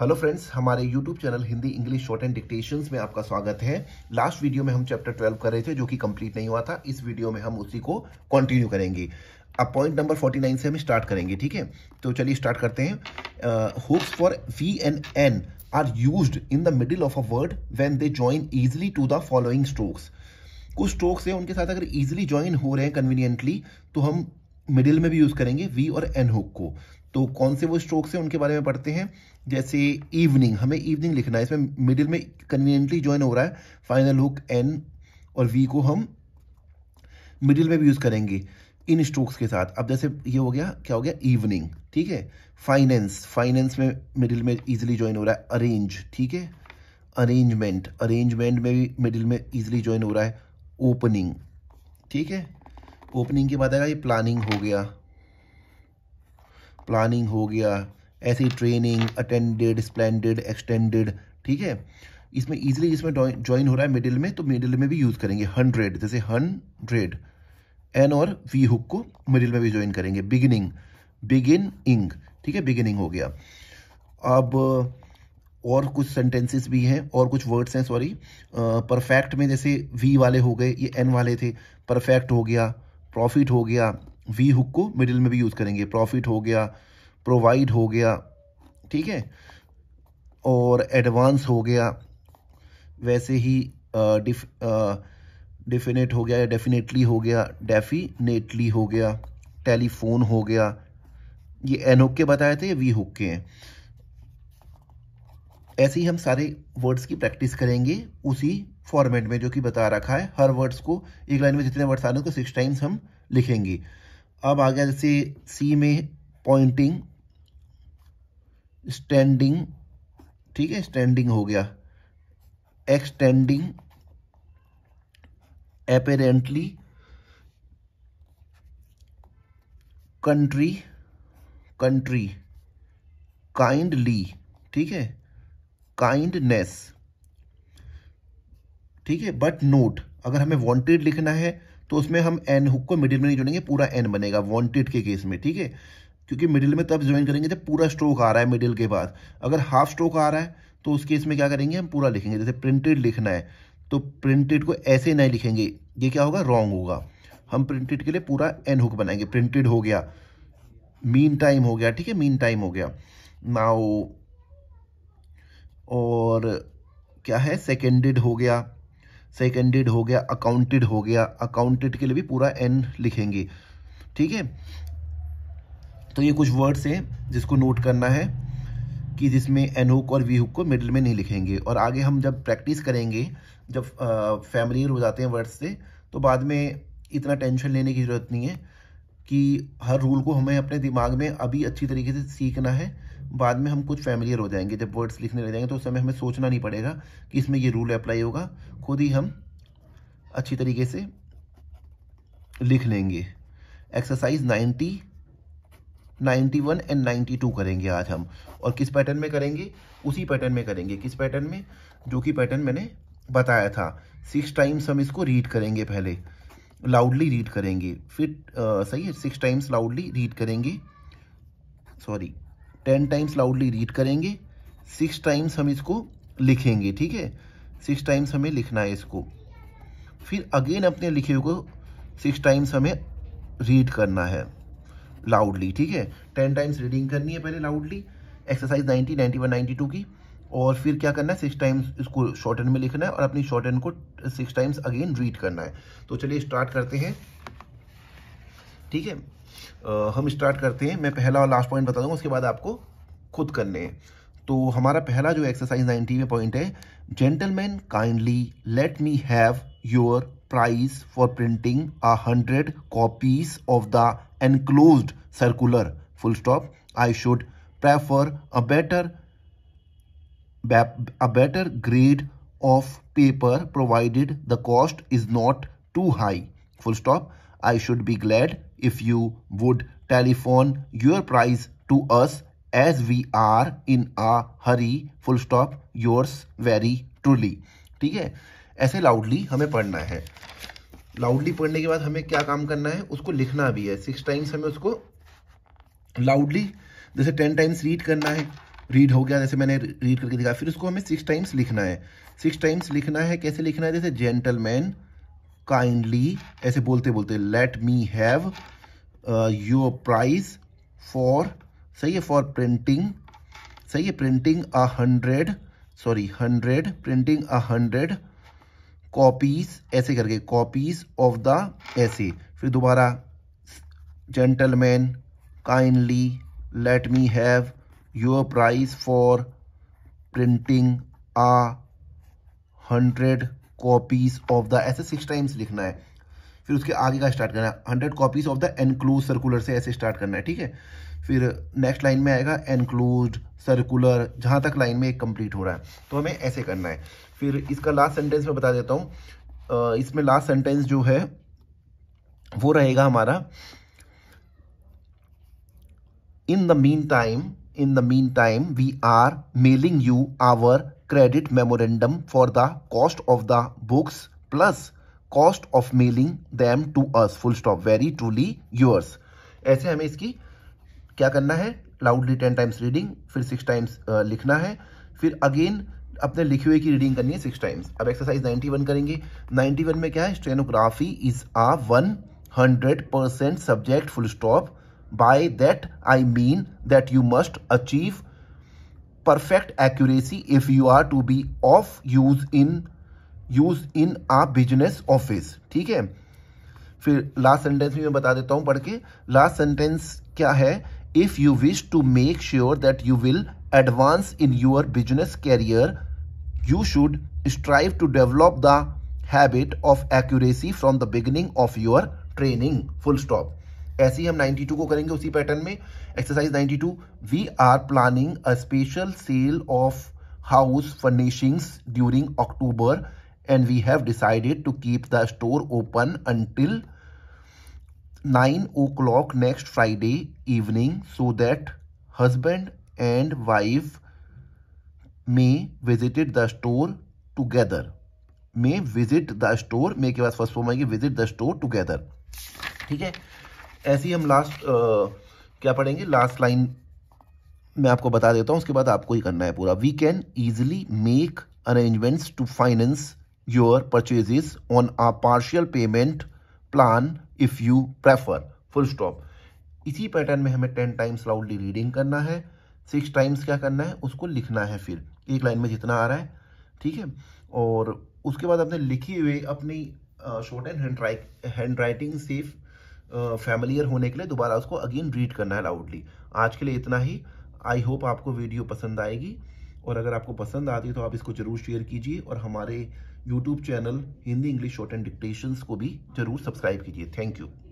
Hello friends, हमारे YouTube channel Hindi English shorthand dictations में आपका स्वागत है। लास्ट वीडियो में हम चैप्टर 12 कर रहे थे जो कि कंप्लीट नहीं हुआ था। इस वीडियो में हम उसी को कंटिन्यू करेंगे। अब पॉइंट नंबर 49 से हम स्टार्ट करेंगे, ठीक है? तो चलिए स्टार्ट करते हैं। Hooks for we and N are used in the middle of a word when they join easily to the following strokes. कुछ स्ट्रोक्स हैं उनके साथ अगर ईजिली ज्वाइन हो रहे हैं कन्वीनियंटली तो हम मिडिल में भी यूज़ करेंगे वी और एन हुक को। तो कौन से वो स्ट्रोक्स हैं उनके बारे में पढ़ते हैं। जैसे इवनिंग, हमें इवनिंग लिखना है, इसमें मिडिल में कन्वीनियंटली ज्वाइन हो रहा है। फाइनल हुक एन और वी को हम मिडिल में भी यूज़ करेंगे इन स्ट्रोक्स के साथ। अब जैसे ये हो गया, क्या हो गया? इवनिंग, ठीक है। फाइनेंस, फाइनेंस में मिडिल में ईजिली ज्वाइन हो रहा है। अरेंज, ठीक है। अरेंजमेंट, अरेंजमेंट में भी मिडिल में ईजिली ज्वाइन हो रहा है। ओपनिंग, ठीक है। ओपनिंग के बाद आएगा ये प्लानिंग हो गया, प्लानिंग हो गया। ऐसे ही ट्रेनिंग, अटेंडेड, स्प्लेंडेड, एक्सटेंडेड, ठीक है। इसमें ईजिली इसमें ज्वाइन हो रहा है मिडिल में, तो मिडिल में भी यूज़ करेंगे। 100, जैसे 100, एन और वी हुक को मिडिल में भी ज्वाइन करेंगे। बिगिनिंग, बिगिन इंग, ठीक है, बिगिनिंग हो गया। अब और कुछ सेंटेंसेस भी हैं और कुछ वर्ड्स हैं, सॉरी। परफेक्ट में जैसे वी वाले हो गए, ये एन वाले थे। परफेक्ट हो गया, प्रॉफिट हो गया, वी हुक को मिडिल में भी यूज़ करेंगे। प्रॉफिट हो गया, प्रोवाइड हो गया, ठीक है। और एडवांस हो गया, वैसे ही डिफिनेट हो गया या डेफिनेटली हो गया, डेफिनेटली हो गया। टेलीफोन हो गया, ये एन हुक के बताए थे, ये वी हुक के हैं। ऐसे ही हम सारे वर्ड्स की प्रैक्टिस करेंगे उसी फॉर्मेट में जो कि बता रखा है। हर वर्ड्स को एक लाइन में जितने वर्ड्स आ रहे हैं उसको 6 टाइम्स हम लिखेंगे। अब आ गया जैसे सी में पॉइंटिंग, स्टैंडिंग, ठीक है, स्टैंडिंग हो गया। Extending, apparently, country, country, kindly, ठीक है, काइंडनेस, ठीक है। बट नोट, अगर हमें वांटेड लिखना है तो उसमें हम एन हुक को मिडिल में नहीं जोड़ेंगे, पूरा एन बनेगा वांटेड के केस में, ठीक है। क्योंकि मिडिल में तब ज्वाइन करेंगे जब पूरा स्ट्रोक आ रहा है मिडिल के बाद। अगर हाफ स्ट्रोक आ रहा है तो उस केस में क्या करेंगे, हम पूरा लिखेंगे। जैसे प्रिंटेड लिखना है तो प्रिंटेड को ऐसे नहीं लिखेंगे, ये क्या होगा, रॉन्ग होगा। हम प्रिंटेड के लिए पूरा एन हुक बनाएंगे। प्रिंटेड हो गया, मीन टाइम हो गया, ठीक है, मीन टाइम हो गया। नाउ और क्या है, सेकेंडेड हो गया, सेकेंडेड हो गया। अकाउंटेड हो गया, अकाउंटेड के लिए भी पूरा एन लिखेंगे, ठीक है। तो ये कुछ वर्ड्स हैं जिसको नोट करना है कि जिसमें एन हुक और वी हुक को मिडिल में नहीं लिखेंगे। और आगे हम जब प्रैक्टिस करेंगे, जब फैमिलियर हो जाते हैं वर्ड्स से, तो बाद में इतना टेंशन लेने की ज़रूरत नहीं है कि हर रूल को हमें अपने दिमाग में अभी अच्छी तरीके से सीखना है। बाद में हम कुछ फैमिलियर हो जाएंगे, जब वर्ड्स लिखने लग जाएंगे तो उस समय हमें सोचना नहीं पड़ेगा कि इसमें ये रूल अप्लाई होगा, खुद ही हम अच्छी तरीके से लिख लेंगे। एक्सरसाइज 90, 91 एंड 92 करेंगे आज हम। और किस पैटर्न में करेंगे, उसी पैटर्न में करेंगे। किस पैटर्न में, जो कि पैटर्न मैंने बताया था। 6 टाइम्स हम इसको रीड करेंगे, पहले लाउडली रीड करेंगे, फिर 6 टाइम्स लाउडली रीड करेंगे, सॉरी 10 टाइम्स लाउडली रीड करेंगे, 6 टाइम्स हम इसको लिखेंगे, ठीक है। 6 टाइम्स हमें लिखना है इसको, फिर अगेन अपने लिखे हुए को 6 टाइम्स हमें रीड करना है लाउडली, ठीक है। 10 टाइम्स रीडिंग करनी है पहले लाउडली, एक्सरसाइज 90, 91, 92 की। और फिर क्या करना है, 6 टाइम्स इसको शॉर्ट एंड में लिखना है और अपनी शॉर्ट एंड को 6 टाइम्स अगेन रीड करना है। तो चलिए स्टार्ट करते हैं, ठीक है। हम स्टार्ट करते हैं, मैं पहला और लास्ट पॉइंट बता दूंगा, उसके बाद आपको खुद करने हैं। तो हमारा पहला जो एक्सरसाइज 90 में पॉइंट है, gentleman kindly let me have your price for printing 100 copies of the enclosed circular full stop. I should prefer a better grade of paper provided the cost is not too high full stop. I should be glad if you would telephone your price to us as we are in a hurry full stop. Yours very truly, ठीक है। ऐसे loudly हमें पढ़ना है। Loudly पढ़ने के बाद हमें क्या काम करना है, उसको लिखना भी है। 6 टाइम्स हमें उसको लाउडली, जैसे 10 टाइम्स रीड करना है, रीड हो गया, जैसे मैंने रीड करके दिखाया। फिर उसको हमें 6 टाइम्स लिखना है। 6 टाइम्स लिखना है, कैसे लिखना है? जैसे जेंटलमैन, काइंडली, ऐसे बोलते बोलते, let me have your price for, सही है, फॉर प्रिंटिंग, सही है, प्रिंटिंग 100, प्रिंटिंग 100 कॉपीज, ऐसे करके, कॉपीज ऑफ द, ऐसे। फिर दोबारा gentleman, kindly, let me have your price for printing 100 copies of the, ऐसे 6 टाइम्स लिखना है। फिर उसके आगे का स्टार्ट करना है, 100 copies of the enclose circular, से ऐसे स्टार्ट करना है, ठीक है। फिर नेक्स्ट लाइन में आएगा एनक्लोज सर्कुलर, जहाँ तक लाइन में एक कंप्लीट हो रहा है, तो हमें ऐसे करना है। फिर इसका लास्ट सेंटेंस मैं बता देता हूँ। इसमें लास्ट सेंटेंस जो है वो रहेगा हमारा, in the meantime we are mailing you our credit memorandum for the cost of the books plus cost of mailing them to us, full stop, very truly yours. ऐसे हमें इसकी क्या करना है? लाउडली 10 टाइम्स रीडिंग, फिर 6 times लिखना है, फिर अगेन अपने लिखे हुए की रीडिंग करनी है 6 टाइम्स। अब एक्सरसाइज 91 करेंगे। 91 में क्या है? Stenography is a 100% subject, full stop, by that I mean that you must achieve perfect accuracy if you are to be of use in a business office, ठीक है। फिर लास्ट सेंटेंस भी मैं बता देता हूँ पढ़ के। लास्ट सेंटेंस क्या है? If you wish to make sure that you will advance in your business career, you should strive to develop the habit of accuracy from the beginning of your training, full stop। ऐसे ही हम 92 को करेंगे उसी pattern में। Exercise 92, we are planning a special sale of house furnishings during October and we have decided to keep the store open until 9 o'clock next Friday evening so that husband and wife may visited the store together. May visit the store, may के बाद first form आएगी, visit the store together, ठीक है। ऐसे ही हम last क्या पढ़ेंगे? Last line मैं आपको बता देता हूँ, उसके बाद आपको ही करना है पूरा। We can easily make arrangements to finance your purchases on a partial payment plan if you prefer, full stop. इसी पैटर्न में हमें 10 टाइम्स लाउडली रीडिंग करना है, 6 टाइम्स क्या करना है? उसको लिखना है, फिर एक लाइन में जितना आ रहा है, ठीक है। और उसके बाद अपने लिखे हुए, अपनी शॉर्ट एंड हैंड राइटिंग से फैमिलियर होने के लिए दोबारा उसको अगेन रीड करना है लाउडली। आज के लिए इतना ही। आई होप आपको वीडियो पसंद आएगी, और अगर आपको पसंद आती है तो आप इसको ज़रूर शेयर कीजिए, और हमारे YouTube channel Hindi English shorthand dictations को भी ज़रूर सब्सक्राइब कीजिए। Thank you.